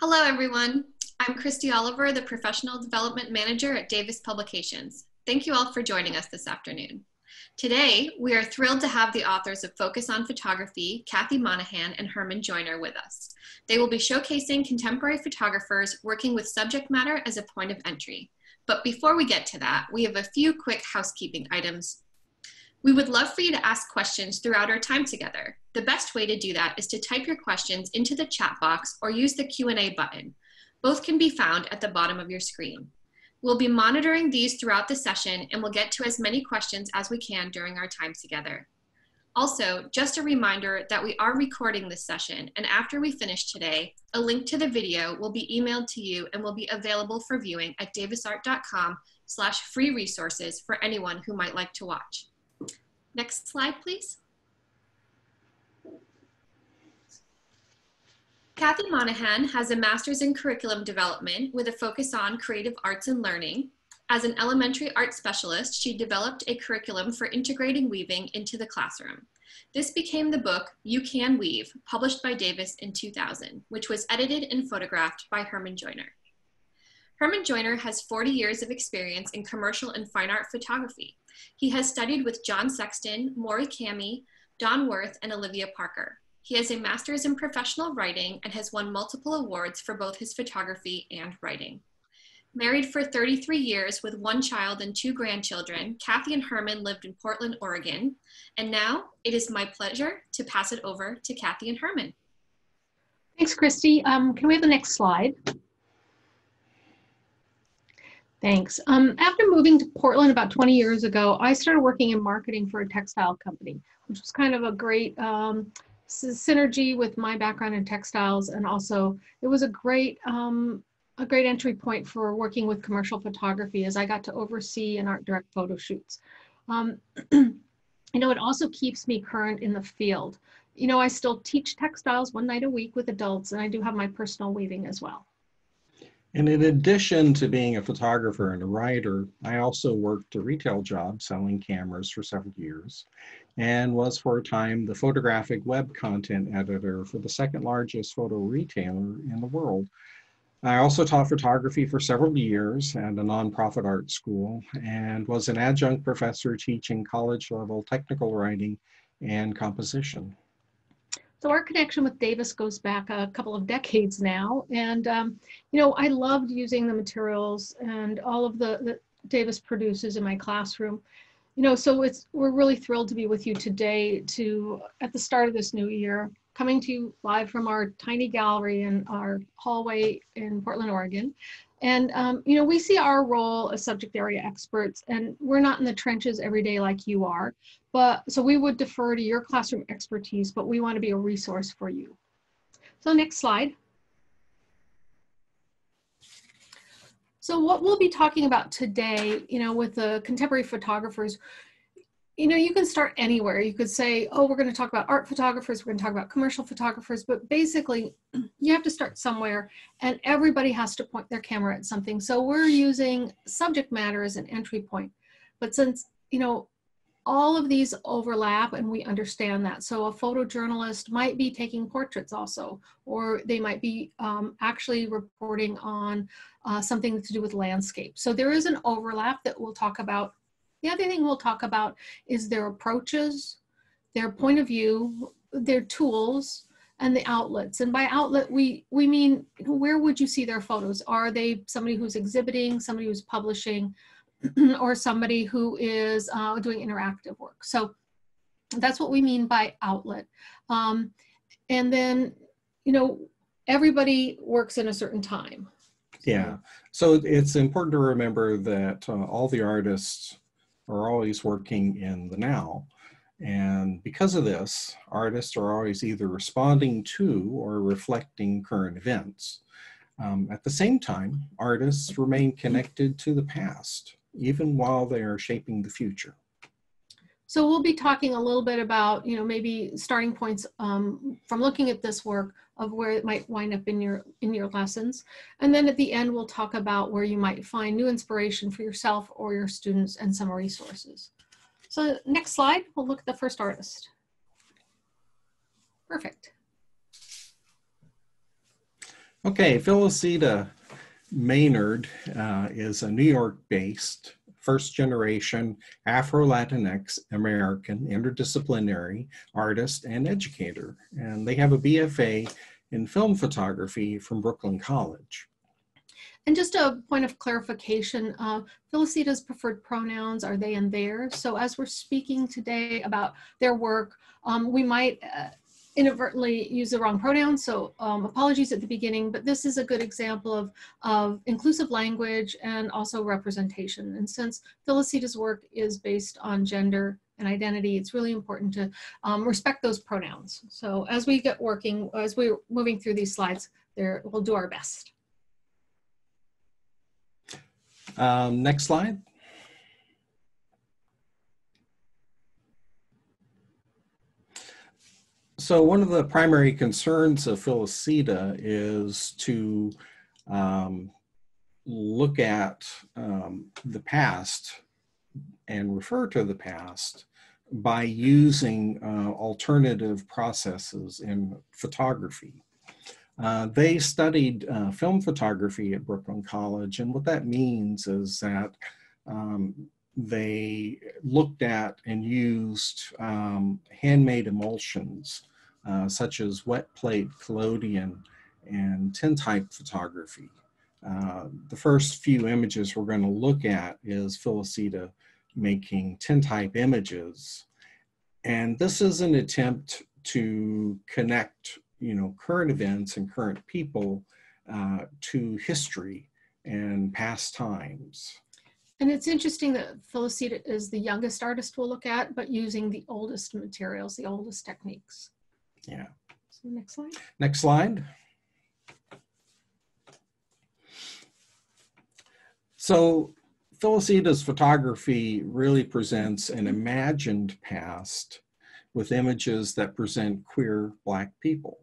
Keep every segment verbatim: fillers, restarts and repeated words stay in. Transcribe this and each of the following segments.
Hello, everyone. I'm Christy Oliver, the Professional Development Manager at Davis Publications. Thank you all for joining us this afternoon. Today, we are thrilled to have the authors of Focus on Photography, Kathleen Monaghan and Hermon Joyner, with us. They will be showcasing contemporary photographers working with subject matter as a point of entry. But before we get to that, we have a few quick housekeeping items. We would love for you to ask questions throughout our time together. The best way to do that is to type your questions into the chat box or use the Q and A button. Both can be found at the bottom of your screen. We'll be monitoring these throughout the session, and we'll get to as many questions as we can during our time together. Also, just a reminder that we are recording this session, and after we finish today, a link to the video will be emailed to you and will be available for viewing at davisart dot com slash free resources for anyone who might like to watch. Next slide, please. Kathleen Monaghan has a master's in curriculum development with a focus on creative arts and learning. As an elementary art specialist, she developed a curriculum for integrating weaving into the classroom. This became the book, You Can Weave, published by Davis in two thousand, which was edited and photographed by Hermon Joyner. Hermon Joyner has forty years of experience in commercial and fine art photography. He has studied with John Sexton, Maury Cammie, Don Worth, and Olivia Parker. He has a master's in professional writing and has won multiple awards for both his photography and writing. Married for thirty-three years with one child and two grandchildren, Kathleen and Hermon lived in Portland, Oregon. And now it is my pleasure to pass it over to Kathleen and Hermon. Thanks, Christy. Um, can we have the next slide? Thanks. Um, after moving to Portland about twenty years ago, I started working in marketing for a textile company, which was kind of a great um, synergy with my background in textiles, and also it was a great um, a great entry point for working with commercial photography, as I got to oversee and art direct photo shoots. Um, you know, it also keeps me current in the field. You know, I still teach textiles one night a week with adults, and I do have my personal weaving as well. And in addition to being a photographer and a writer, I also worked a retail job selling cameras for several years, and was for a time the photographic web content editor for the second largest photo retailer in the world. I also taught photography for several years at a nonprofit art school, and was an adjunct professor teaching college-level technical writing and composition. So our connection with Davis goes back a couple of decades now. And, um, you know, I loved using the materials and all of the that Davis produces in my classroom. You know, so it's, we're really thrilled to be with you today, to, at the start of this new year, coming to you live from our tiny gallery in our hallway in Portland, Oregon. And, um, you know, we see our role as subject area experts, and we're not in the trenches every day like you are, but so we would defer to your classroom expertise, but we want to be a resource for you. So next slide. So what we'll be talking about today, you know, with the contemporary photographers, you know, you can start anywhere. You could say, oh, we're going to talk about art photographers, we're going to talk about commercial photographers, but basically you have to start somewhere, and everybody has to point their camera at something. So we're using subject matter as an entry point. But since, you know, all of these overlap, and we understand that. So a photojournalist might be taking portraits also, or they might be um, actually reporting on uh, something to do with landscape. So there is an overlap that we'll talk about. The other thing we'll talk about is their approaches, their point of view, their tools, and the outlets. And by outlet, we, we mean, where would you see their photos? Are they somebody who's exhibiting, somebody who's publishing, or somebody who is uh, doing interactive work? So that's what we mean by outlet. Um, and then, you know, everybody works in a certain time. Yeah. So it's important to remember that uh, all the artists are always working in the now. And because of this, artists are always either responding to or reflecting current events. Um, at the same time, artists remain connected to the past, even while they are shaping the future. So we'll be talking a little bit about, you know, maybe starting points um, from looking at this work of where it might wind up in your, in your lessons. And then at the end, we'll talk about where you might find new inspiration for yourself or your students and some resources. So next slide, we'll look at the first artist. Perfect. Okay, Felicita Maynard uh, is a New York-based, first-generation Afro-Latinx American interdisciplinary artist and educator, and they have a B F A in film photography from Brooklyn College. And just a point of clarification, uh, Felicita's preferred pronouns are they and their. So as we're speaking today about their work, um, we might uh, inadvertently use the wrong pronoun. So um, apologies at the beginning, but this is a good example of, of inclusive language and also representation. And since Felicita's work is based on gender and identity, it's really important to um, respect those pronouns. So as we get working, as we're moving through these slides, there, we'll do our best. Um, next slide. So one of the primary concerns of Felicita is to um, look at um, the past and refer to the past by using uh, alternative processes in photography. Uh, they studied uh, film photography at Brooklyn College, and what that means is that um, they looked at and used um, handmade emulsions, uh, such as wet plate, collodion, and tintype photography. Uh, the first few images we're going to look at is Felicita making tintype images, and this is an attempt to connect you know, current events and current people uh, to history and past times. And it's interesting that Felicita is the youngest artist we'll look at, but using the oldest materials, the oldest techniques. Yeah. So next slide. Next slide. So Felicita's photography really presents an imagined past with images that present queer Black people.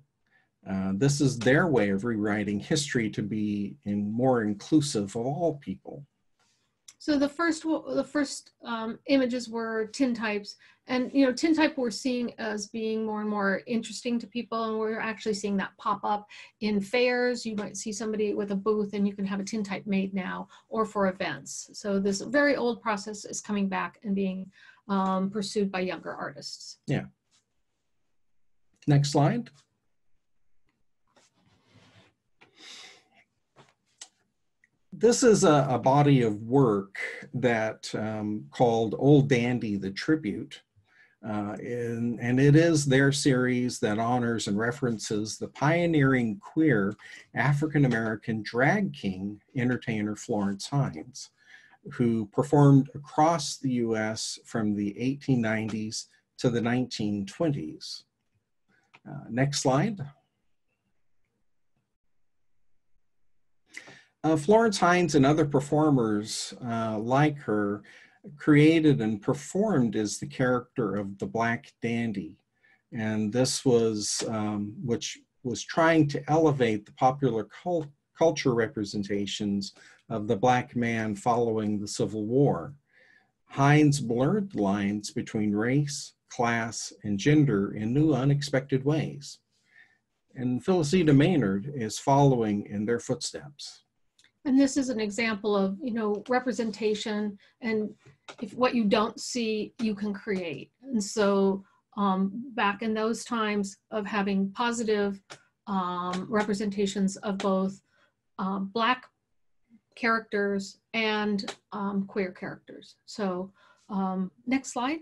Uh, this is their way of rewriting history to be in more inclusive of all people. So the first, the first um, images were tintypes, and you know, tintype we're seeing as being more and more interesting to people, and we're actually seeing that pop up in fairs. You might see somebody with a booth and you can have a tintype made now, or for events. So this very old process is coming back and being um, pursued by younger artists. Yeah. Next slide. This is a, a body of work that um, called Old Dandy, the Tribute. Uh, and, and it is their series that honors and references the pioneering queer African-American drag king entertainer Florence Hines, who performed across the U S from the eighteen nineties to the nineteen twenties. Uh, next slide. Uh, Florence Hines and other performers uh, like her created and performed as the character of the Black Dandy. And this was, um, which was trying to elevate the popular cult culture representations of the Black man following the Civil War. Hines blurred the lines between race, class, and gender in new, unexpected ways. And Felicita Maynard is following in their footsteps. And this is an example of, you know, representation, and if what you don't see, you can create. And so um, back in those times of having positive um, representations of both uh, Black characters and um, queer characters. So um, next slide.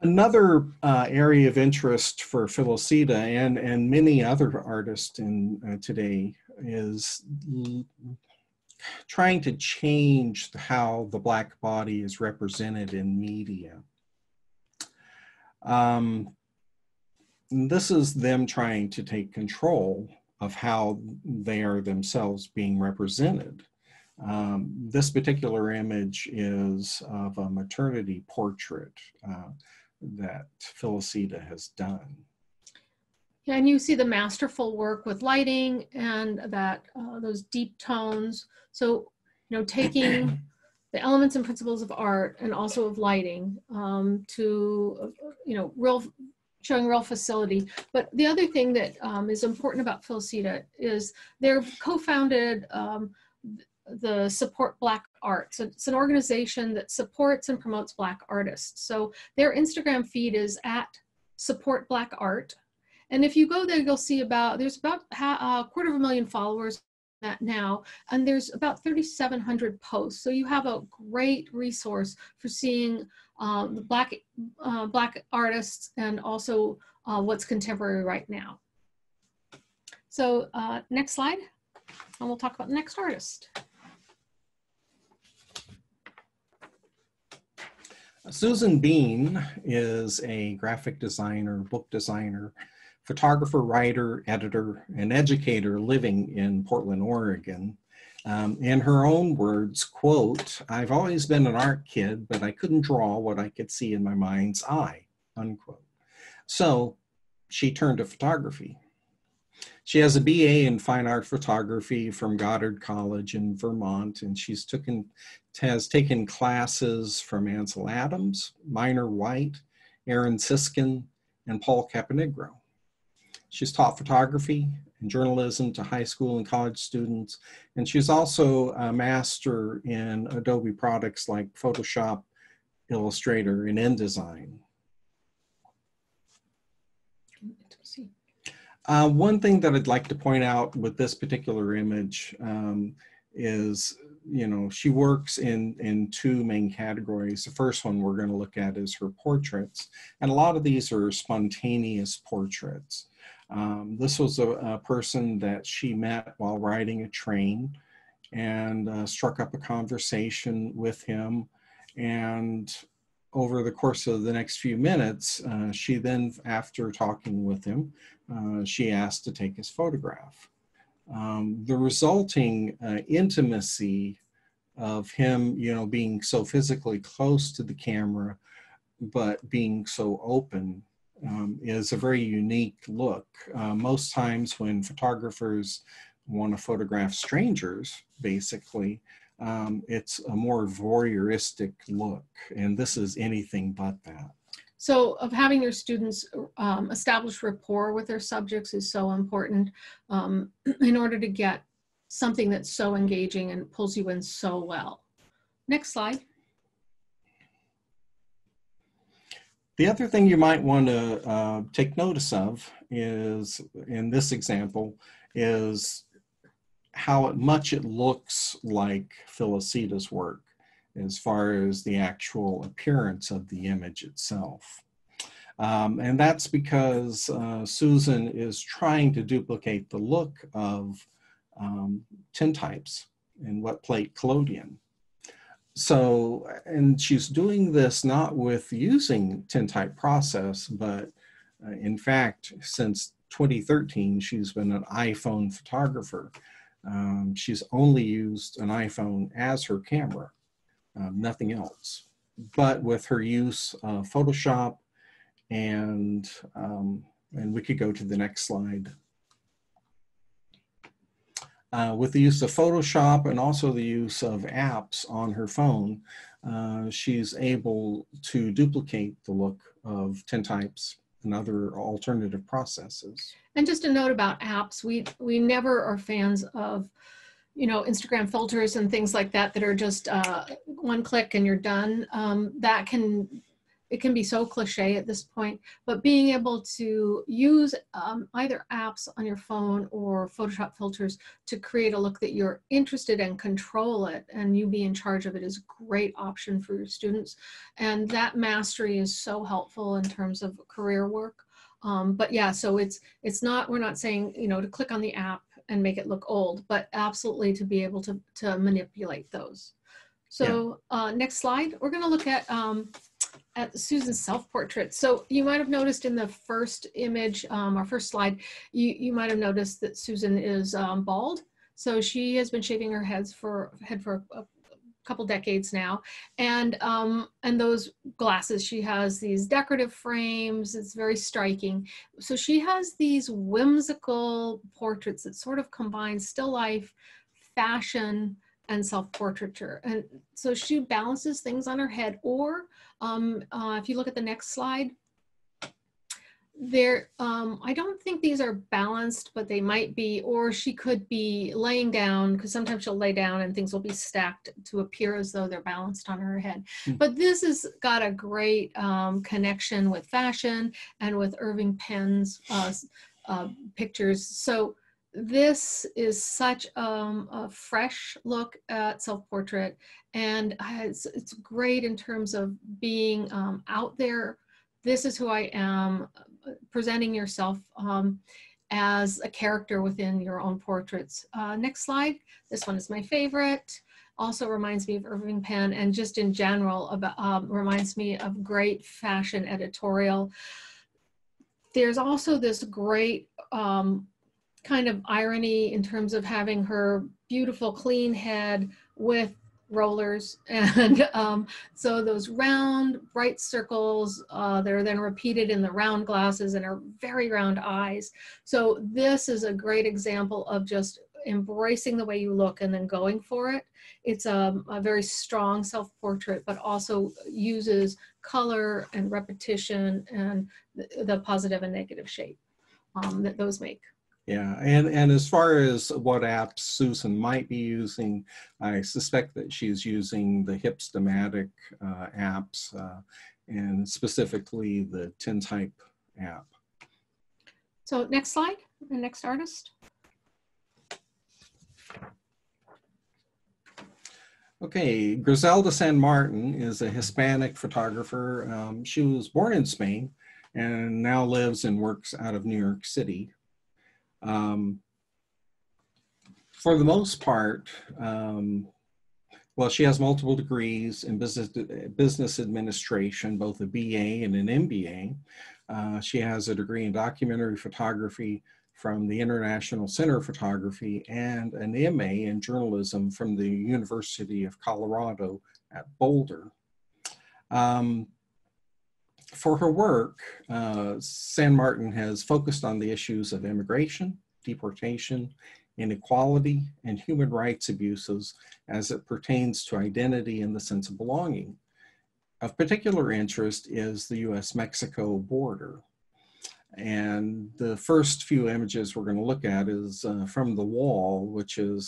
Another uh, area of interest for Felicita and, and many other artists in, uh, today is trying to change how the Black body is represented in media. Um, this is them trying to take control of how they are themselves being represented. Um, this particular image is of a maternity portrait Uh, that Felicita has done. Yeah, and you see the masterful work with lighting and that uh, those deep tones. So, you know, taking the elements and principles of art and also of lighting um, to, you know, real, showing real facility. But the other thing that um, is important about Felicita is they're co-founded um, the Support Black Art. So it's an organization that supports and promotes Black artists. So their Instagram feed is at Support Black Art. And if you go there, you'll see about, there's about a quarter of a million followers that now, and there's about thirty-seven hundred posts. So you have a great resource for seeing um, the Black, uh, Black artists and also uh, what's contemporary right now. So uh, next slide, and we'll talk about the next artist. Susan Bean is a graphic designer, book designer, photographer, writer, editor, and educator living in Portland, Oregon. Um, in her own words, quote, "I've always been an art kid, but I couldn't draw what I could see in my mind's eye," unquote. So she turned to photography. She has a B A in fine art photography from Goddard College in Vermont, and she's taken, has taken classes from Ansel Adams, Minor White, Aaron Siskin, and Paul Capanegro. She's taught photography and journalism to high school and college students, and she's also a master in Adobe products like Photoshop, Illustrator, and InDesign. Uh, one thing that I'd like to point out with this particular image um, is, you know, she works in, in two main categories. The first one we're going to look at is her portraits, and a lot of these are spontaneous portraits. Um, this was a, a person that she met while riding a train and uh, struck up a conversation with him. And over the course of the next few minutes, uh, she then, after talking with him, uh, she asked to take his photograph. Um, the resulting uh, intimacy of him, you know, being so physically close to the camera, but being so open, Um, is a very unique look. Uh, most times when photographers want to photograph strangers, basically, um, it's a more voyeuristic look, and this is anything but that. So of having your students um, establish rapport with their subjects is so important um, in order to get something that's so engaging and pulls you in so well. Next slide. The other thing you might want to uh, take notice of is, in this example, is how much it looks like Felicita's work as far as the actual appearance of the image itself. Um, and that's because uh, Susan is trying to duplicate the look of um, tintypes in wet plate collodion. So, and she's doing this not with using tintype process, but uh, in fact, since twenty thirteen, she's been an iPhone photographer. Um, she's only used an iPhone as her camera, um, nothing else. But with her use of Photoshop, and, um, and we could go to the next slide. Uh, with the use of Photoshop and also the use of apps on her phone, uh, she's able to duplicate the look of tintypes and other alternative processes. And just a note about apps, we, we never are fans of, you know, Instagram filters and things like that that are just uh, one click and you're done. Um, that can, it can be so cliche at this point, but being able to use um, either apps on your phone or Photoshop filters to create a look that you're interested in, control it, and you be in charge of it is a great option for your students. And that mastery is so helpful in terms of career work. Um, but yeah, so it's, it's not, we're not saying, you know, to click on the app and make it look old, but absolutely to be able to, to manipulate those. So yeah. uh, next slide, we're gonna look at, um, at Susan's self-portrait. So you might have noticed in the first image, um, our first slide, you, you might have noticed that Susan is um, bald. So she has been shaving her heads for, head for a couple decades now. And, um, and those glasses, she has these decorative frames, it's very striking. So she has these whimsical portraits that sort of combine still life, fashion, and self-portraiture. And so she balances things on her head, or um, uh, if you look at the next slide, there, um, I don't think these are balanced, but they might be, or she could be laying down, because sometimes she'll lay down and things will be stacked to appear as though they're balanced on her head. Mm-hmm. But this has got a great um, connection with fashion and with Irving Penn's uh, uh, pictures. So this is such um, a fresh look at self-portrait, and it's, it's great in terms of being um, out there. This is who I am, presenting yourself um, as a character within your own portraits. Uh, next slide. This one is my favorite. Also reminds me of Irving Penn, and just in general about, um, reminds me of great fashion editorial. There's also this great um, kind of irony in terms of having her beautiful clean head with rollers, and um, so those round bright circles, uh, they're then repeated in the round glasses and her very round eyes. So this is a great example of just embracing the way you look and then going for it. It's a, a very strong self-portrait, but also uses color and repetition and the, the positive and negative shape um, that those make. Yeah, and, and as far as what apps Susan might be using, I suspect that she's using the Hipstomatic uh, apps, uh, and specifically the tintype app. So next slide, the next artist. Okay, Griselda San Martin is a Hispanic photographer. Um, she was born in Spain and now lives and works out of New York City. Um, for the most part, um, well, she has multiple degrees in business, business administration, both a B A and an M B A. Uh, she has a degree in documentary photography from the International Center of Photography and an M A in journalism from the University of Colorado at Boulder. Um, For her work, uh, San Martin has focused on the issues of immigration, deportation, inequality, and human rights abuses as it pertains to identity and the sense of belonging. Of particular interest is the U S Mexico border. And the first few images we're going to look at is uh, from the wall, which is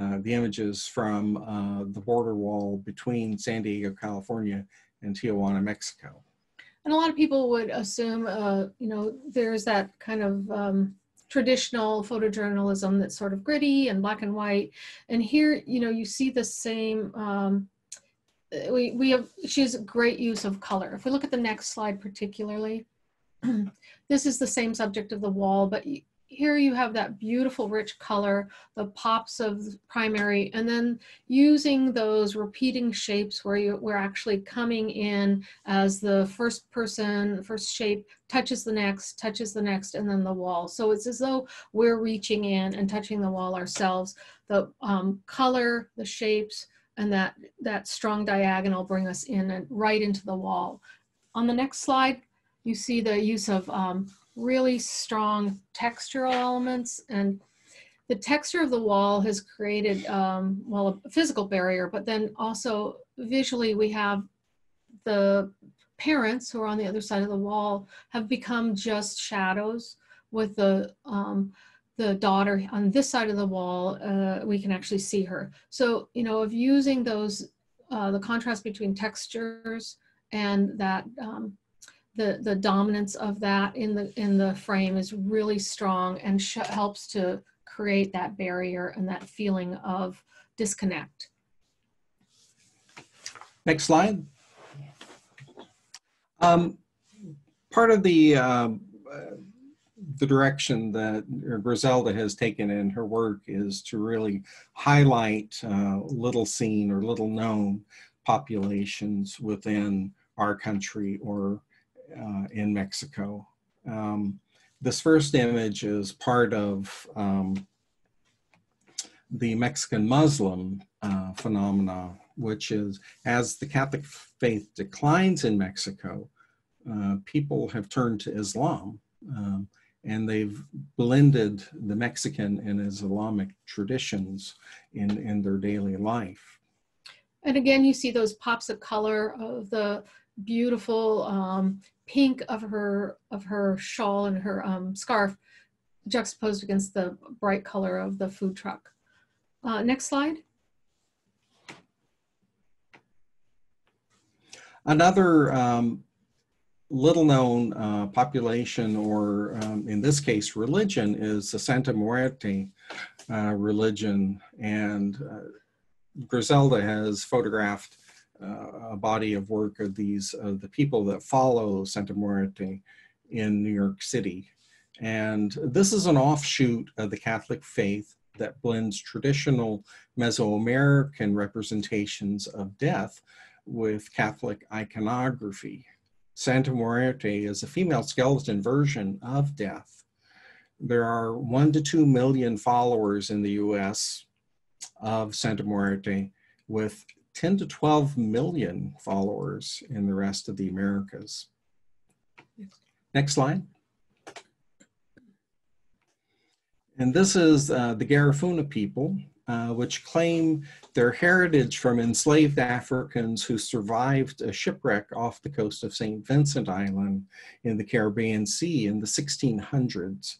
uh, the images from uh, the border wall between San Diego, California, and Tijuana, Mexico. And a lot of people would assume, uh, you know, there's that kind of um, traditional photojournalism that's sort of gritty and black and white. And here, you know, you see the same, um, we, we have, she has great use of color. If we look at the next slide particularly, this is the same subject of the wall, but here you have that beautiful rich color, the pops of primary, and then using those repeating shapes where you, we're actually coming in as the first person, first shape touches the next, touches the next, and then the wall. So it's as though we're reaching in and touching the wall ourselves. The um, color, the shapes, and that, that strong diagonal bring us in and right into the wall. On the next slide, you see the use of um, really strong textural elements, and the texture of the wall has created, um, well, a physical barrier, but then also visually we have the parents who are on the other side of the wall have become just shadows, with the, um, the daughter on this side of the wall, uh, we can actually see her. So, you know, of using those, uh, the contrast between textures and that, um, The, the dominance of that in the, in the frame is really strong and sh helps to create that barrier and that feeling of disconnect. Next slide. Um, part of the, uh, the direction that Griselda has taken in her work is to really highlight uh, little seen or little known populations within our country or Uh, in Mexico. Um, this first image is part of um, the Mexican Muslim uh, phenomena, which is as the Catholic faith declines in Mexico, uh, people have turned to Islam um, and they've blended the Mexican and Islamic traditions in, in their daily life. And again, you see those pops of color of the beautiful um, pink of her, of her shawl and her um, scarf juxtaposed against the bright color of the food truck. Uh, next slide. Another um, little-known uh, population, or um, in this case, religion, is the Santa Muerte uh, religion. And uh, Griselda has photographed uh, a body of work of these, uh, the people that follow Santa Muerte in New York City. And this is an offshoot of the Catholic faith that blends traditional Mesoamerican representations of death with Catholic iconography. Santa Muerte is a female skeleton version of death. There are one to two million followers in the U S of Santa Muerte, with ten to twelve million followers in the rest of the Americas. Next slide. And this is uh, the Garifuna people, uh, which claim their heritage from enslaved Africans who survived a shipwreck off the coast of Saint Vincent Island in the Caribbean Sea in the sixteen hundreds.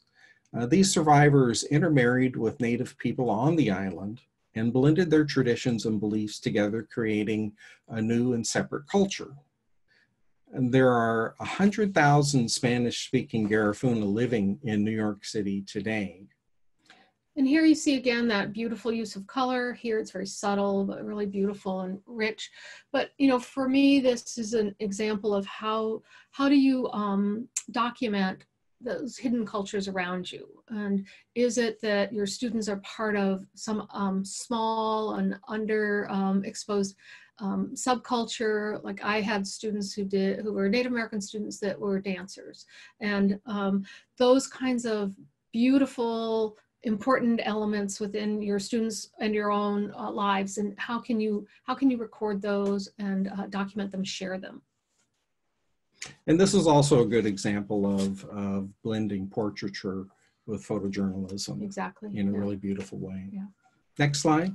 Uh, these survivors intermarried with native people on the island and blended their traditions and beliefs together, creating a new and separate culture. And there are one hundred thousand Spanish-speaking Garifuna living in New York City today. And here you see again that beautiful use of color. Here it's very subtle, but really beautiful and rich. But you know, for me, this is an example of how how do you um, document those hidden cultures around you? And is it that your students are part of some um, small and under um, exposed um, subculture? Like I had students who did who were Native American students that were dancers, and um, those kinds of beautiful, important elements within your students and your own uh, lives, and how can you how can you record those and uh, document them, share them. And this is also a good example of, of blending portraiture with photojournalism. Exactly. In a yeah. really beautiful way. Yeah. Next slide.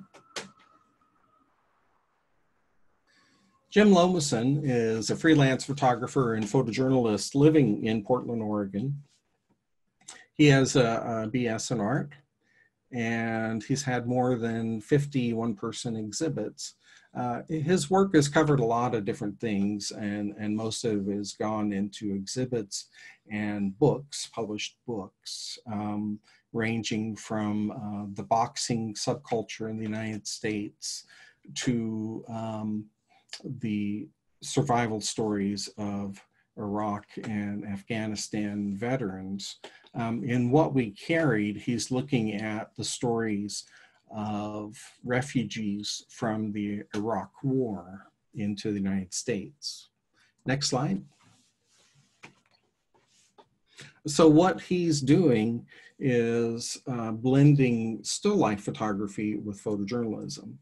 Jim Lomison is a freelance photographer and photojournalist living in Portland, Oregon. He has a, a B S in art, and he's had more than fifty one-person exhibits. Uh, his work has covered a lot of different things, and, and most of it has gone into exhibits and books, published books, um, ranging from uh, the boxing subculture in the United States to um, the survival stories of Iraq and Afghanistan veterans. Um, in What We Carried, he's looking at the stories of refugees from the Iraq War into the United States. Next slide. So what he's doing is uh, blending still life photography with photojournalism.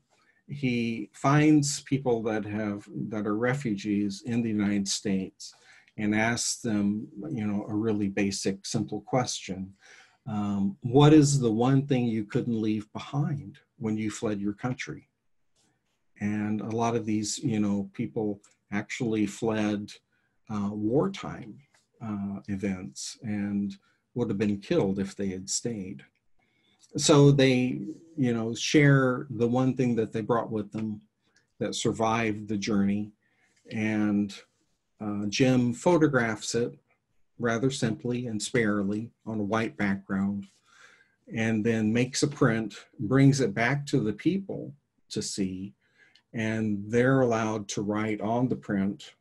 He finds people that have that are refugees in the United States and ask them, you know, a really basic, simple question. Um, what is the one thing you couldn't leave behind when you fled your country? And a lot of these, you know, people actually fled uh, wartime uh, events and would have been killed if they had stayed. So they, you know, share the one thing that they brought with them that survived the journey, and Uh, Jim photographs it rather simply and sparely on a white background, and then makes a print, brings it back to the people to see, and they're allowed to write on the print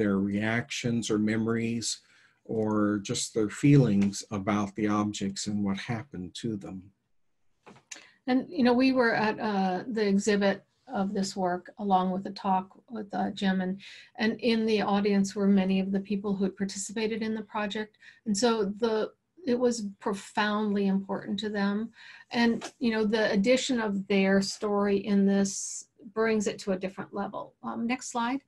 their reactions or memories or just their feelings about the objects and what happened to them. And you know, we were at uh, the exhibit of this work along with the talk with uh, Jim, and, and in the audience were many of the people who had participated in the project. And so the it was profoundly important to them. And you know, the addition of their story in this brings it to a different level. Um, next slide.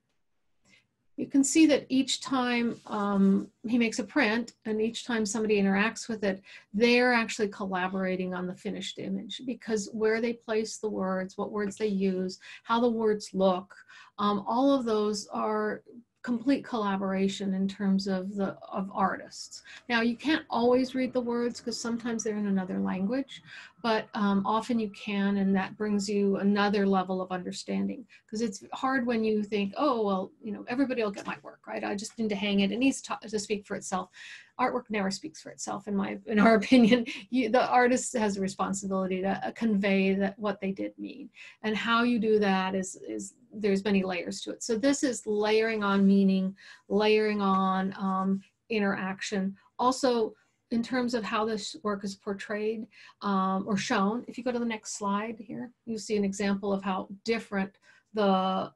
you can see that each time um, he makes a print and each time somebody interacts with it, they're actually collaborating on the finished image, because where they place the words, what words they use, how the words look, um, all of those are complete collaboration in terms of the of artists. Now, you can't always read the words because sometimes they're in another language, but um, often you can, and that brings you another level of understanding, because it's hard when you think, oh, well, you know, everybody will get my work, right? I just need to hang it. It needs to, to speak for itself. Artwork never speaks for itself, in my in our opinion. You, the artist has a responsibility to convey that what they did mean, and how you do that is is there's many layers to it. So this is layering on meaning, layering on um, interaction. Also, in terms of how this work is portrayed um, or shown, if you go to the next slide here, you see an example of how different the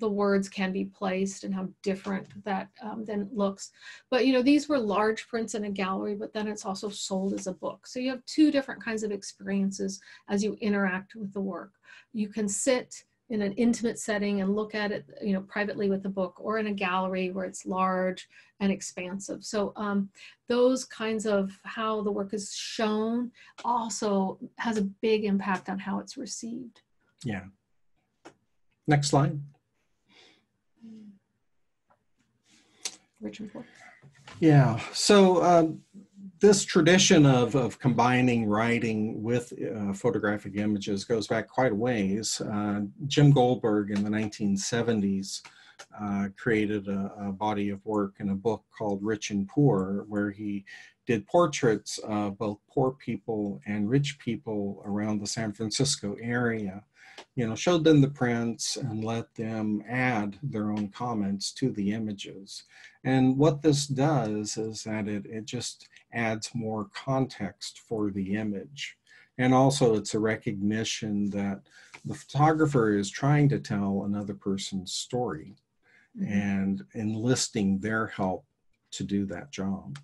the words can be placed and how different that um, then looks. But you know, these were large prints in a gallery, but then it's also sold as a book. So you have two different kinds of experiences as you interact with the work. You can sit in an intimate setting and look at it, you know, privately with the book, or in a gallery where it's large and expansive. So um, those kinds of how the work is shown also has a big impact on how it's received. Yeah. Next slide. Rich and Poor. Yeah. So um, this tradition of, of combining writing with uh, photographic images goes back quite a ways. Uh, Jim Goldberg in the nineteen seventies uh, created a, a body of work in a book called Rich and Poor, where he did portraits of both poor people and rich people around the San Francisco area. You know, showed them the prints and let them add their own comments to the images. And what this does is that it, it just adds more context for the image. And also it's a recognition that the photographer is trying to tell another person's story, mm-hmm. and enlisting their help to do that job.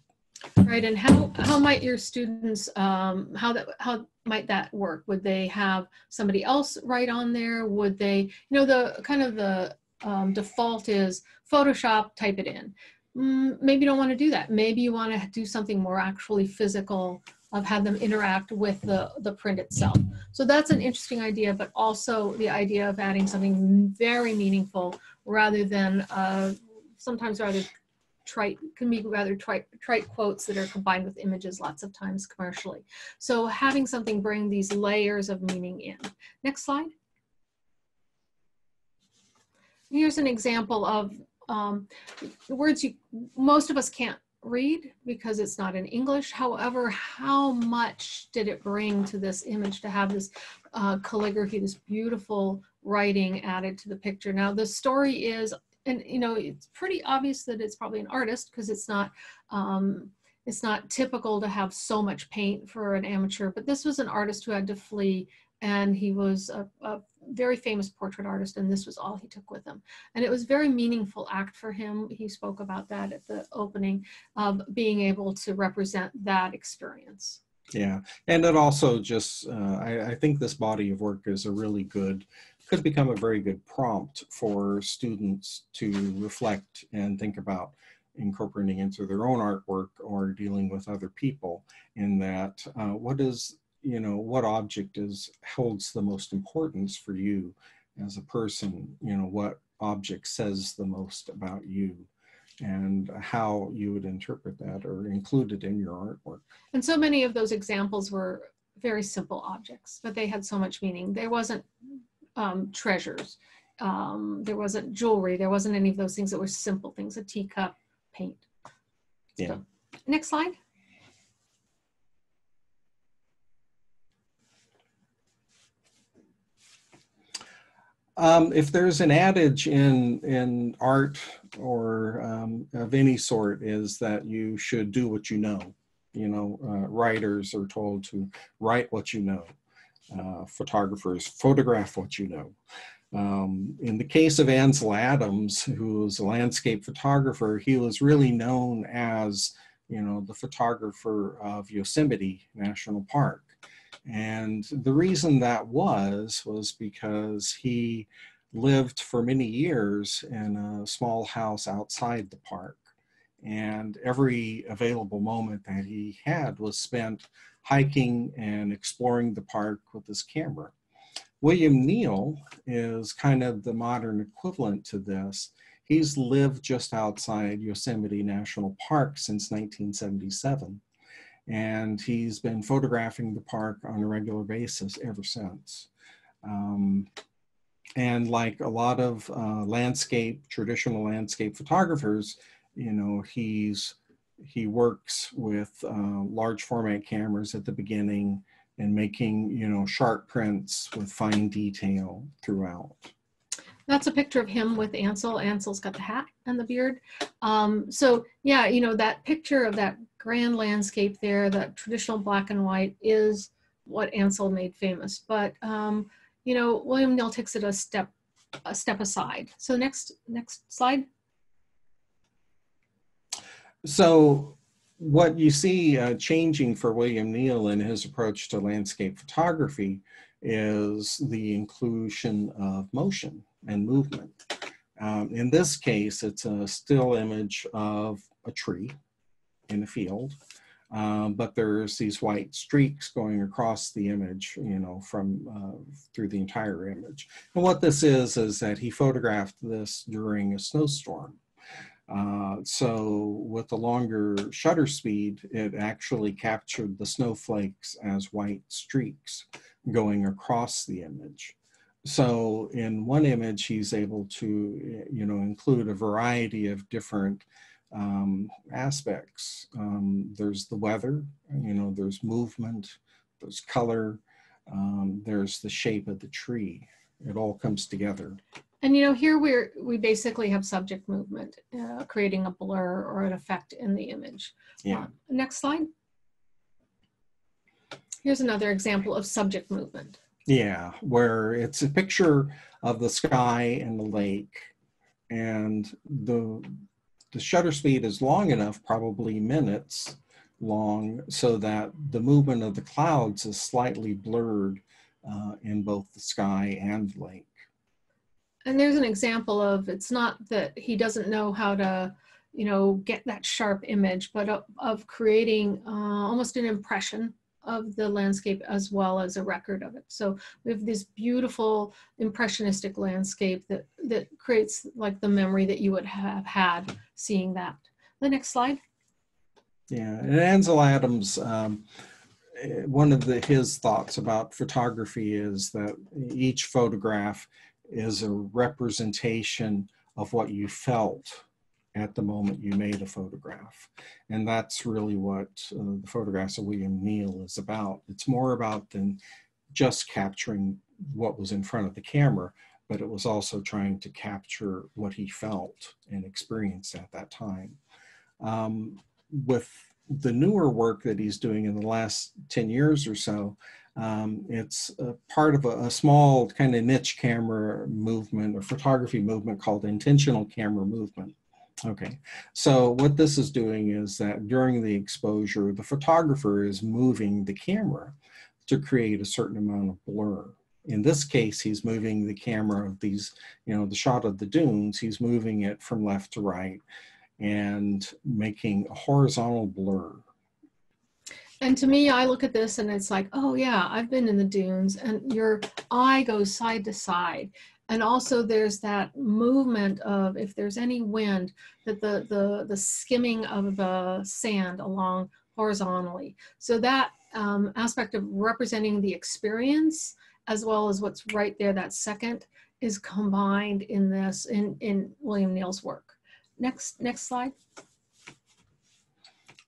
Right, and how, how might your students, um, how that, how might that work? Would they have somebody else write on there? Would they, you know, the kind of the um, default is Photoshop, type it in. Mm, maybe you don't want to do that. Maybe you want to do something more actually physical, of have them interact with the, the print itself. So that's an interesting idea, but also the idea of adding something very meaningful rather than, uh, sometimes rather trite, can be rather trite, trite quotes that are combined with images lots of times commercially. So having something bring these layers of meaning in. Next slide. Here's an example of um, words you, most of us can't read because it's not in English. However, how much did it bring to this image to have this uh, calligraphy, this beautiful writing added to the picture? Now the story is, and you know, it's pretty obvious that it's probably an artist, because it's not um, it's not typical to have so much paint for an amateur, but this was an artist who had to flee, and he was a, a very famous portrait artist, and this was all he took with him. And it was a very meaningful act for him. He spoke about that at the opening, of being able to represent that experience. Yeah, and it also just, uh, I, I think this body of work is a really good, could become a very good prompt for students to reflect and think about incorporating into their own artwork or dealing with other people, in that uh, what is, you know, what object is holds the most importance for you as a person, you know, what object says the most about you, and how you would interpret that or include it in your artwork. And so many of those examples were very simple objects, but they had so much meaning. There wasn't um, treasures, um, there wasn't jewelry, there wasn't any of those things that were simple things, a teacup, paint. Yeah. So, next slide. Um, if there's an adage in, in art or um, of any sort, is that you should do what you know. You know, uh, writers are told to write what you know. Uh, photographers, photograph what you know. Um, in the case of Ansel Adams, who was a landscape photographer, he was really known as, you know, the photographer of Yosemite National Park. And the reason that was, was because he lived for many years in a small house outside the park. And every available moment that he had was spent hiking and exploring the park with his camera. William Neill is kind of the modern equivalent to this. He's lived just outside Yosemite National Park since nineteen seventy-seven. And he's been photographing the park on a regular basis ever since. Um, and like a lot of uh, landscape, traditional landscape photographers, you know, he's, he works with uh, large format cameras at the beginning and making, you know, sharp prints with fine detail throughout. That's a picture of him with Ansel. Ansel's got the hat and the beard. Um, so yeah, you know, that picture of that grand landscape there, that traditional black and white, is what Ansel made famous. But, um, you know, William Neill takes it a step, a step aside. So next, next slide. So what you see uh, changing for William Neill in his approach to landscape photography is the inclusion of motion and movement. Um, in this case, it's a still image of a tree in a field, um, but there's these white streaks going across the image, you know, from uh, through the entire image. And what this is, is that he photographed this during a snowstorm. Uh, so with the longer shutter speed, it actually captured the snowflakes as white streaks going across the image. So in one image, he's able to, you know, include a variety of different um, aspects. Um, there's the weather, you know, there's movement, there's color, um, there's the shape of the tree. It all comes together. And, you know, here we're, we basically have subject movement, uh, creating a blur or an effect in the image. Yeah. Uh, next slide. Here's another example of subject movement. Yeah, where it's a picture of the sky and the lake, and the, the shutter speed is long enough, probably minutes long, so that the movement of the clouds is slightly blurred uh, in both the sky and lake. And there's an example of, it's not that he doesn't know how to, you know, get that sharp image, but of, of creating uh, almost an impression of the landscape as well as a record of it. So we have this beautiful impressionistic landscape that, that creates like the memory that you would have had seeing that. The next slide. Yeah, and Ansel Adams, um, one of the, his thoughts about photography is that each photograph is a representation of what you felt at the moment you made a photograph. And that's really what uh, the photographs of William Neill is about. It's more about than just capturing what was in front of the camera, but it was also trying to capture what he felt and experienced at that time. Um, with the newer work that he's doing in the last ten years or so, Um, it's a part of a, a small kind of niche camera movement or photography movement called intentional camera movement. Okay, so what this is doing is that during the exposure, the photographer is moving the camera to create a certain amount of blur. In this case, he's moving the camera of these, you know, the shot of the dunes, he's moving it from left to right and making a horizontal blur. And to me, I look at this and it's like, oh yeah, I've been in the dunes, and your eye goes side to side. And also there's that movement of, if there's any wind, that the, the, the skimming of the sand along horizontally. So that um, aspect of representing the experience as well as what's right there that second is combined in this, in, in William Neill's work. Next, next slide.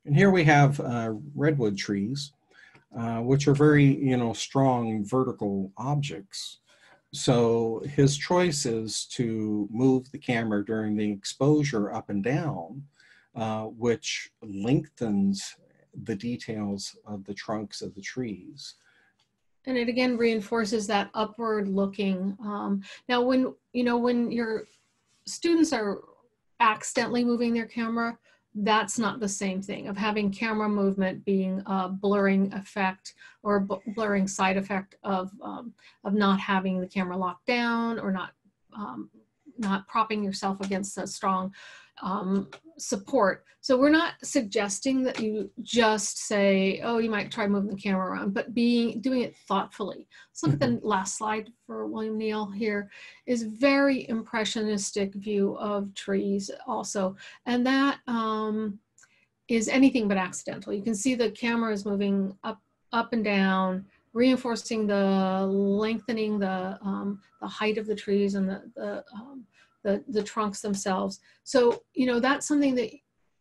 And here we have uh, redwood trees, uh, which are very, you know, strong vertical objects. So his choice is to move the camera during the exposure up and down, uh, which lengthens the details of the trunks of the trees. And it again reinforces that upward looking. Um, now, when, you know, when your students are accidentally moving their camera, that's not the same thing of having camera movement being a blurring effect or a blurring side effect of, um, of not having the camera locked down or not um, not propping yourself against a strong um, support. So we're not suggesting that you just say, oh, you might try moving the camera around, but being doing it thoughtfully. So mm-hmm. the last slide for William Neill here is very impressionistic view of trees also. And that um, is anything but accidental. You can see the camera is moving up, up and down, reinforcing the lengthening the um, the height of the trees and the the, um, the the trunks themselves. So you know that's something that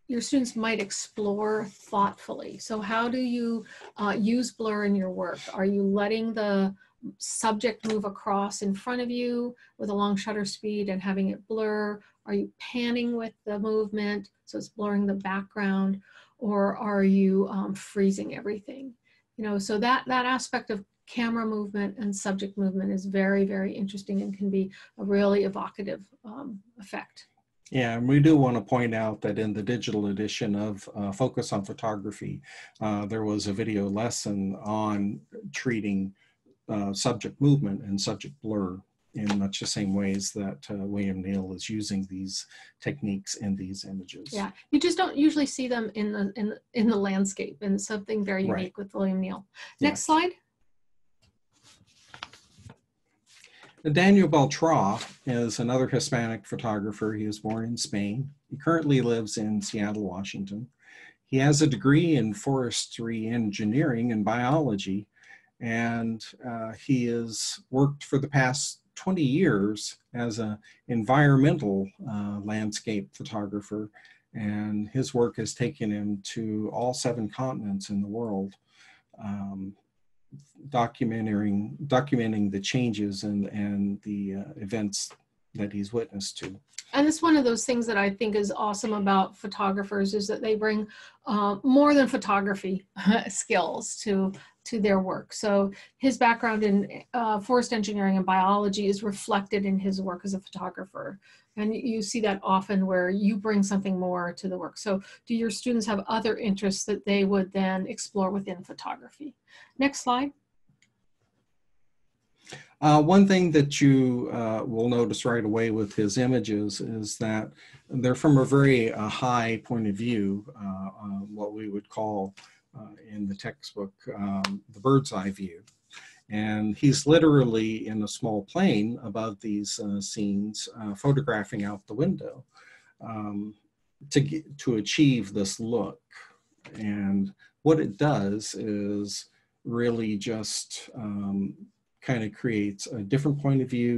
your students might explore thoughtfully. So how do you uh, use blur in your work? Are you letting the subject move across in front of you with a long shutter speed and having it blur? Are you panning with the movement so it's blurring the background, or are you um, freezing everything? You know, so that, that aspect of camera movement and subject movement is very, very interesting and can be a really evocative um, effect. Yeah, and we do want to point out that in the digital edition of uh, Focus on Photography, uh, there was a video lesson on treating uh, subject movement and subject blur in much the same ways that uh, William Neill is using these techniques in these images. Yeah, you just don't usually see them in the in the, in the landscape, and something very unique right. with William Neill. Next yes. slide. Daniel Beltra is another Hispanic photographer. He was born in Spain. He currently lives in Seattle, Washington. He has a degree in forestry engineering and biology, and uh, he has worked for the past twenty years as an environmental uh, landscape photographer, and his work has taken him to all seven continents in the world, um, documenting, documenting the changes and, and the uh, events that he's witnessed to. And it's one of those things that I think is awesome about photographers is that they bring uh, more than photography skills to to their work. So his background in uh, forest engineering and biology is reflected in his work as a photographer. And you see that often where you bring something more to the work. So do your students have other interests that they would then explore within photography? Next slide. Uh, one thing that you uh, will notice right away with his images is that they're from a very uh, high point of view, uh, uh, what we would call Uh, in the textbook, um, the bird's eye view. And he's literally in a small plane above these uh, scenes, uh, photographing out the window um, to, get, to achieve this look. And what it does is really just um, kind of creates a different point of view,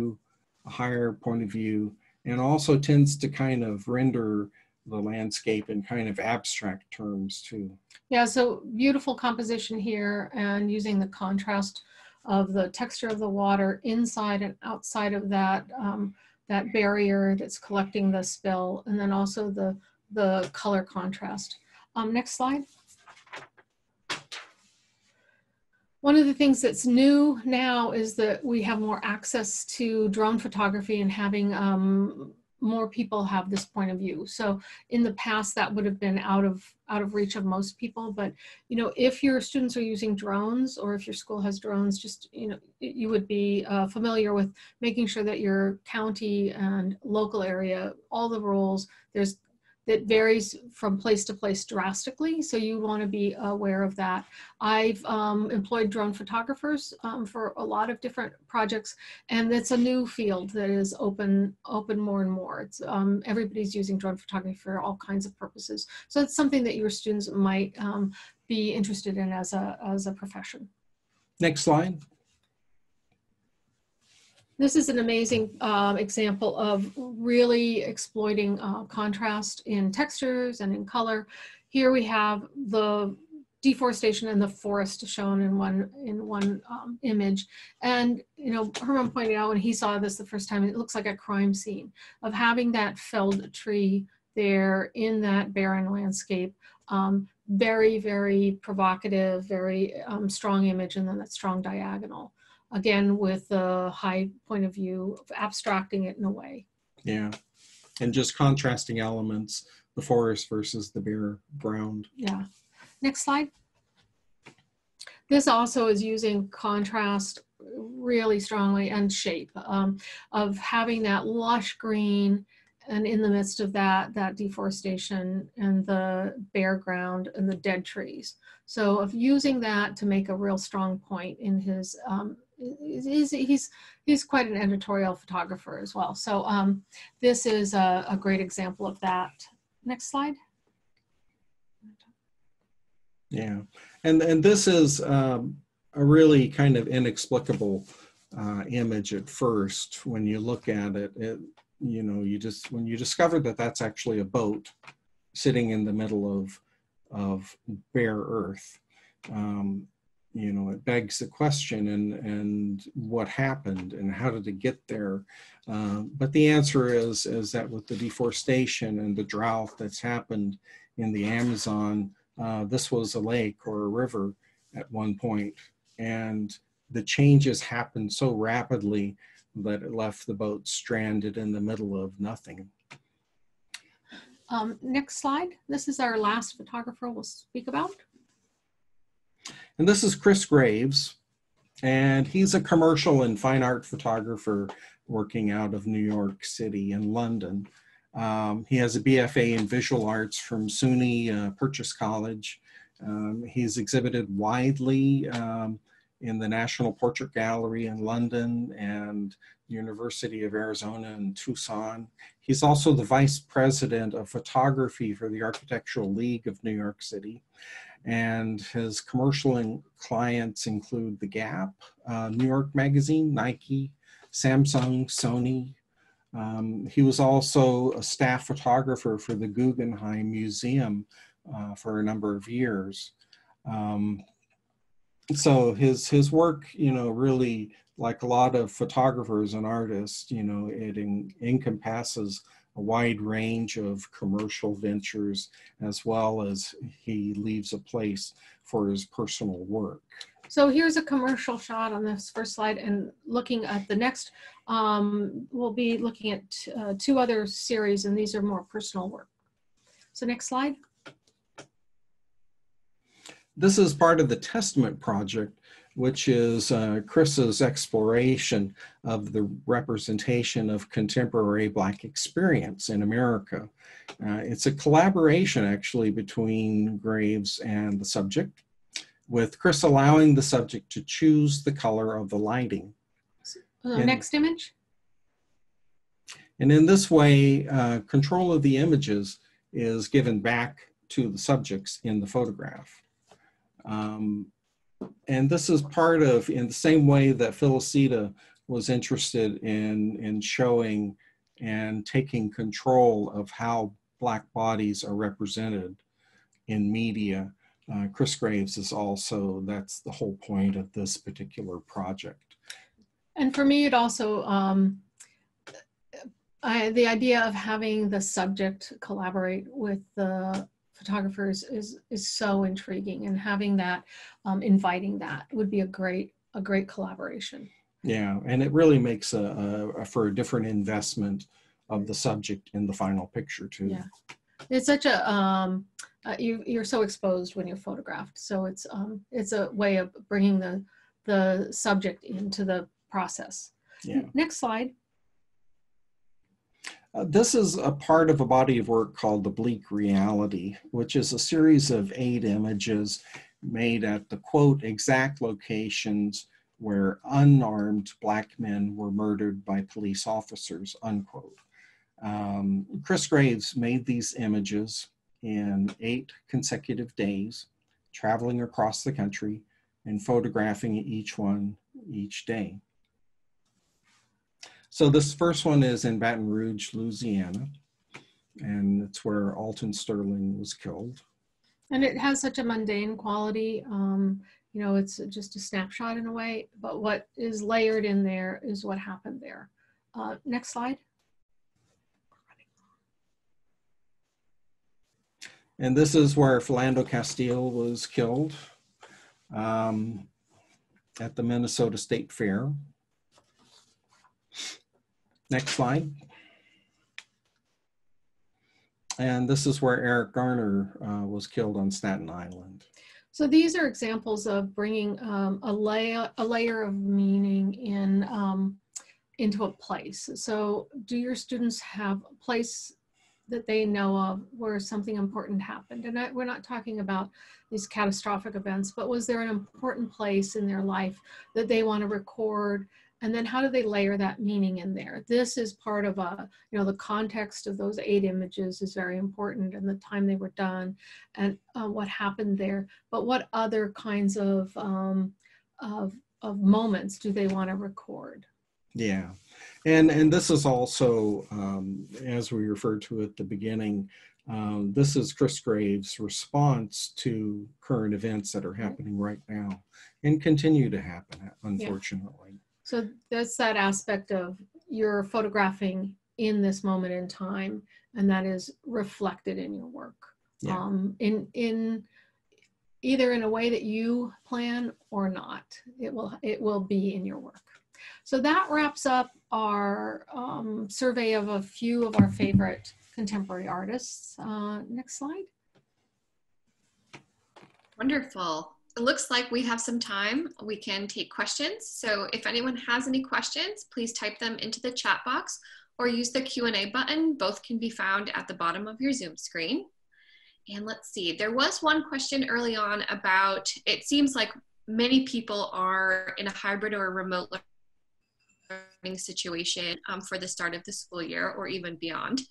a higher point of view, and also tends to kind of render the landscape in kind of abstract terms too. Yeah, so beautiful composition here, and using the contrast of the texture of the water inside and outside of that um, that barrier that's collecting the spill, and then also the the color contrast. Um, next slide. One of the things that's new now is that we have more access to drone photography and having um, more people have this point of view. So in the past that would have been out of out of reach of most people, but you know, if your students are using drones or if your school has drones, just you know, you would be uh, familiar with making sure that your county and local area, all the rules, there's that varies from place to place drastically. So you want to be aware of that. I've um, employed drone photographers um, for a lot of different projects, and it's a new field that is open, open more and more. It's, um, everybody's using drone photography for all kinds of purposes. So it's something that your students might um, be interested in as a, as a profession. Next slide. This is an amazing uh, example of really exploiting uh, contrast in textures and in color. Here we have the deforestation and the forest shown in one in one um, image. And you know, Herman pointed out when he saw this the first time, it looks like a crime scene of having that felled tree there in that barren landscape. Um, very, very provocative, very um, strong image, and then that strong diagonal. Again, with a high point of view, of abstracting it in a way. Yeah, and just contrasting elements, the forest versus the bare ground. Yeah. Next slide. This also is using contrast really strongly, and shape, um, of having that lush green, and in the midst of that, that deforestation and the bare ground and the dead trees. So of using that to make a real strong point in his, um, he's, he's, he's quite an editorial photographer as well. So um, this is a, a great example of that. Next slide. Yeah, and, and this is um, a really kind of inexplicable uh, image at first. When you look at it, it, you know, you just, when you discover that that's actually a boat sitting in the middle of, of bare earth, um, you know, it begs the question, and, and what happened and how did it get there? Uh, but the answer is, is that with the deforestation and the drought that's happened in the Amazon, uh, this was a lake or a river at one point, and the changes happened so rapidly that it left the boat stranded in the middle of nothing. Um, next slide. This is our last photographer we'll speak about. And this is Chris Graves, and he's a commercial and fine art photographer working out of New York City and London. Um, he has a B F A in visual arts from SUNY uh, Purchase College. Um, he's exhibited widely um, in the National Portrait Gallery in London and University of Arizona in Tucson. He's also the vice president of photography for the Architectural League of New York City. And his commercial clients include The Gap, uh, New York Magazine, Nike, Samsung, Sony. Um, he was also a staff photographer for the Guggenheim Museum uh, for a number of years. Um, So his, his work, you know, really, like a lot of photographers and artists, you know, it en encompasses a wide range of commercial ventures, as well as he leaves a place for his personal work. So here's a commercial shot on this first slide, and looking at the next, um, we'll be looking at uh, two other series, and these are more personal work. So next slide. This is part of the Testament Project, which is uh, Chris's exploration of the representation of contemporary Black experience in America. Uh, it's a collaboration, actually, between Graves and the subject, with Chris allowing the subject to choose the color of the lighting. Uh, next image. And in this way, uh, control of the images is given back to the subjects in the photograph. Um, and this is part of, in the same way that Felicita was interested in, in showing and taking control of how Black bodies are represented in media, uh, Chris Graves is also, that's the whole point of this particular project. And for me, it also, um, I, the idea of having the subject collaborate with the photographers is, is so intriguing, and having that, um, inviting that would be a great, a great collaboration. Yeah, and it really makes a, a, a for a different investment of the subject in the final picture too. Yeah, it's such a, um, uh, you, you're so exposed when you're photographed. So it's, um, it's a way of bringing the, the subject into the process. Yeah. Next slide. Uh, this is a part of a body of work called The Bleak Reality, which is a series of eight images made at the, quote, exact locations where unarmed Black men were murdered by police officers, unquote. Um, Chris Graves made these images in eight consecutive days, traveling across the country and photographing each one each day. So this first one is in Baton Rouge, Louisiana, and it's where Alton Sterling was killed. And it has such a mundane quality. Um, you know, it's just a snapshot in a way, but what is layered in there is what happened there. Uh, next slide. And this is where Philando Castile was killed, um, at the Minnesota State Fair. Next slide. And this is where Eric Garner uh, was killed on Staten Island. So these are examples of bringing um, a, layer, a layer of meaning in um, into a place. So do your students have a place that they know of where something important happened? And I, we're not talking about these catastrophic events, but was there an important place in their life that they want to record? And then how do they layer that meaning in there? This is part of a, you know, the context of those eight images is very important, and the time they were done and uh, what happened there. But what other kinds of, um, of, of moments do they want to record? Yeah. And, and this is also, um, as we referred to at the beginning, um, this is Chris Graves' response to current events that are happening right now and continue to happen, unfortunately. Yeah. So that's that aspect of you're photographing in this moment in time, and that is reflected in your work. Yeah. Um, in, in either in a way that you plan or not, it will, it will be in your work. So that wraps up our um, survey of a few of our favorite contemporary artists. Uh, next slide. Wonderful. It looks like we have some time. We can take questions. So if anyone has any questions, please type them into the chat box or use the Q and A button. Both can be found at the bottom of your Zoom screen. And let's see, there was one question early on about, it seems like many people are in a hybrid or a remote learning situation um, for the start of the school year or even beyond.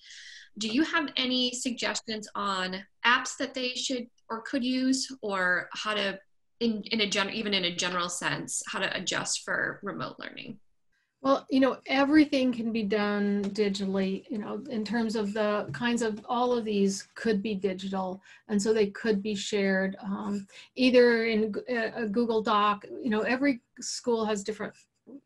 Do you have any suggestions on apps that they should or could use, or how to, in, in a gen even in a general sense, how to adjust for remote learning? Well, you know, everything can be done digitally, you know, in terms of the kinds of, all of these could be digital, and so they could be shared um, either in a Google Doc. You know, every school has different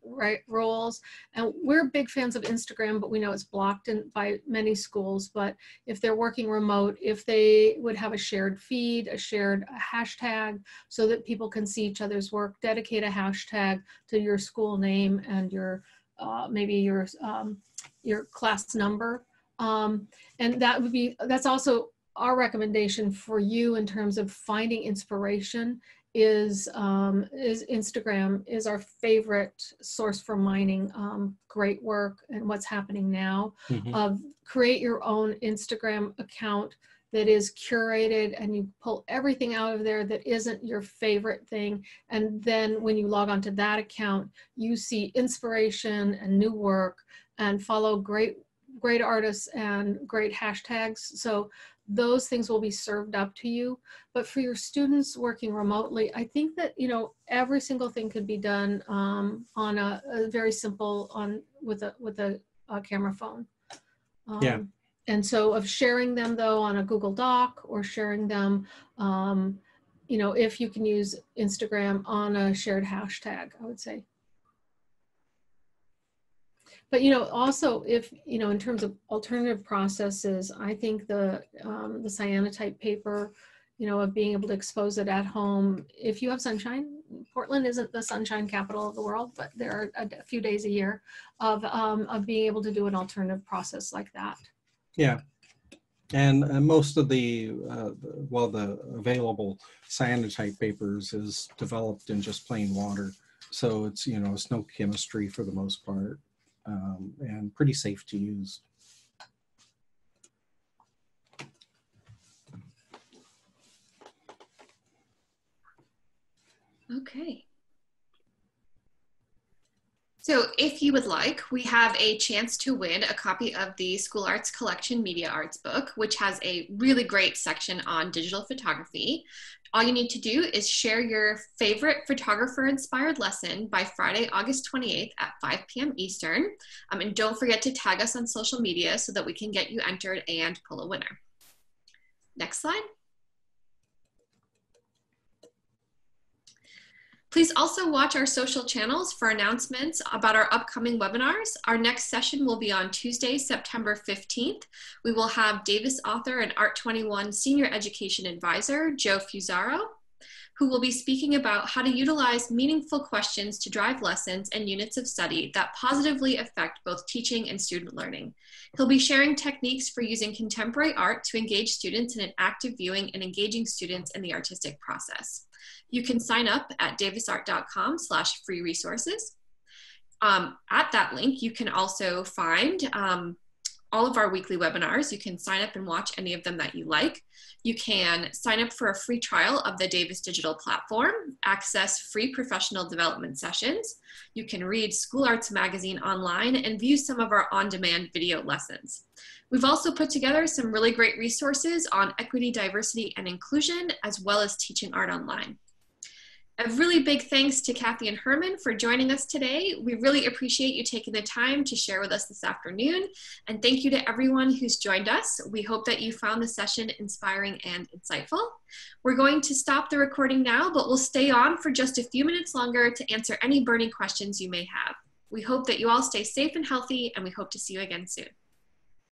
right roles, and we're big fans of Instagram, but we know it's blocked in, by many schools. But if they're working remote, if they would have a shared feed, a shared hashtag, so that people can see each other's work, dedicate a hashtag to your school name and your uh, maybe your um, your class number, um, and that would be, that's also our recommendation for you in terms of finding inspiration. Is, um, is Instagram is our favorite source for mining um, great work and what's happening now. Mm-hmm. uh, create your own Instagram account that is curated, and you pull everything out of there that isn't your favorite thing. And then when you log onto that account, you see inspiration and new work, and follow great, great artists and great hashtags. So those things will be served up to you. But for your students working remotely, I think that, you know, every single thing could be done um, on a, a very simple, on with a with a, a camera phone. Um, yeah. And so of sharing them though on a Google Doc, or sharing them, um, you know, if you can use Instagram, on a shared hashtag, I would say. But, you know, also if, you know, in terms of alternative processes, I think the, um, the cyanotype paper, you know, of being able to expose it at home. If you have sunshine, Portland isn't the sunshine capital of the world, but there are a few days a year of, um, of being able to do an alternative process like that. Yeah. And uh, most of the, uh, well, the available cyanotype papers is developed in just plain water. So it's, you know, it's no chemistry for the most part. Um, and pretty safe to use. Okay. So if you would like, we have a chance to win a copy of the School Arts Collection Media Arts book, which has a really great section on digital photography. All you need to do is share your favorite photographer-inspired lesson by Friday, August twenty-eighth at five P M Eastern. Um, and don't forget to tag us on social media so that we can get you entered and pull a winner. Next slide. Please also watch our social channels for announcements about our upcoming webinars. Our next session will be on Tuesday, September fifteenth. We will have Davis author and Art twenty-one Senior Education Advisor, Joe Fusaro, who will be speaking about how to utilize meaningful questions to drive lessons and units of study that positively affect both teaching and student learning. He'll be sharing techniques for using contemporary art to engage students in an active viewing and engaging students in the artistic process. You can sign up at davisart dot com slash free resources. Um, at that link, you can also find um, all of our weekly webinars. You can sign up and watch any of them that you like. You can sign up for a free trial of the Davis Digital Platform, access free professional development sessions. You can read School Arts Magazine online and view some of our on-demand video lessons. We've also put together some really great resources on equity, diversity, and inclusion, as well as teaching art online. A really big thanks to Kathy and Hermon for joining us today. We really appreciate you taking the time to share with us this afternoon. And thank you to everyone who's joined us. We hope that you found the session inspiring and insightful. We're going to stop the recording now, but we'll stay on for just a few minutes longer to answer any burning questions you may have. We hope that you all stay safe and healthy, and we hope to see you again soon.